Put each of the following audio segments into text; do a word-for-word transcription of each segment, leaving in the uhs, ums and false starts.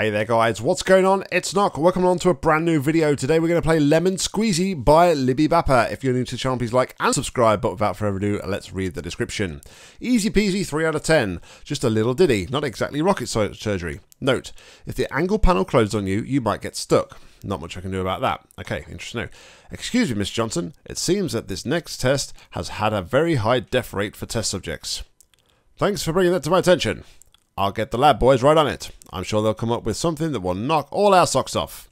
Hey there guys, what's going on? It's Nock. Welcome on to a brand new video. Today we're going to play Lemon Squeezy by Libby Bapper. If you're new to the channel, please like and subscribe, but without further ado, let's read the description. Easy peasy, three out of ten. Just a little ditty, not exactly rocket surgery. Note, if the angle panel closed on you, you might get stuck. Not much I can do about that. Okay, interesting. Excuse me, Miss Johnson. It seems that this next test has had a very high death rate for test subjects. Thanks for bringing that to my attention. I'll get the lab boys right on it. I'm sure they'll come up with something that will knock all our socks off.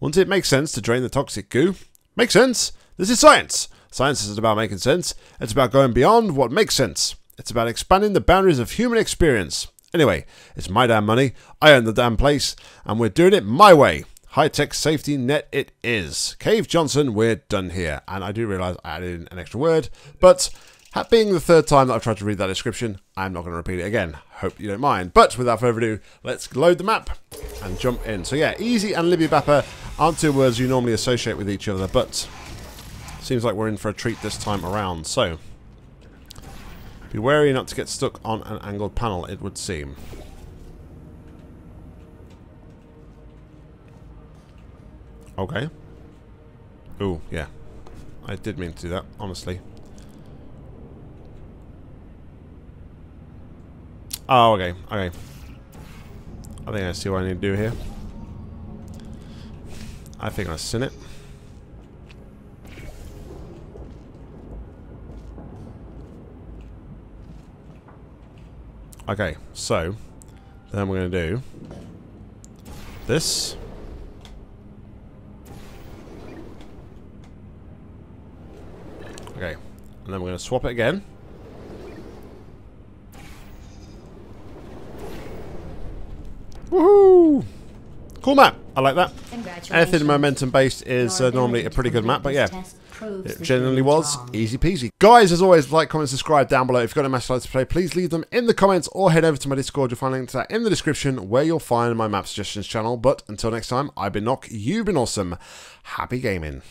Wouldn't it make sense to drain the toxic goo? Makes sense. This is science. Science isn't about making sense. It's about going beyond what makes sense. It's about expanding the boundaries of human experience. Anyway, it's my damn money. I own the damn place. And we're doing it my way. High-tech safety net it is. Cave Johnson, we're done here. And I do realise I added in an extra word, but that being the third time that I've tried to read that description, I'm not going to repeat it again. Hope you don't mind. But without further ado, let's load the map and jump in. So yeah, Easy and Libby Bapper aren't two words you normally associate with each other, but seems like we're in for a treat this time around. So be wary not to get stuck on an angled panel, it would seem. Okay. Ooh, yeah. I did mean to do that, honestly. Oh, okay, okay. I think I see what I need to do here. I think I've seen it. Okay, so then we're going to do this. Okay, and then we're going to swap it again. Woohoo! Cool map. I like that. Anything momentum based is uh, normally a pretty good map, but yeah, it generally was easy peasy. Guys, as always, like, comment, subscribe down below. If you've got a match you'd like to play, please leave them in the comments or head over to my Discord. You'll find a link to that in the description where you'll find my map suggestions channel. But until next time, I've been Nock, you've been awesome. Happy gaming.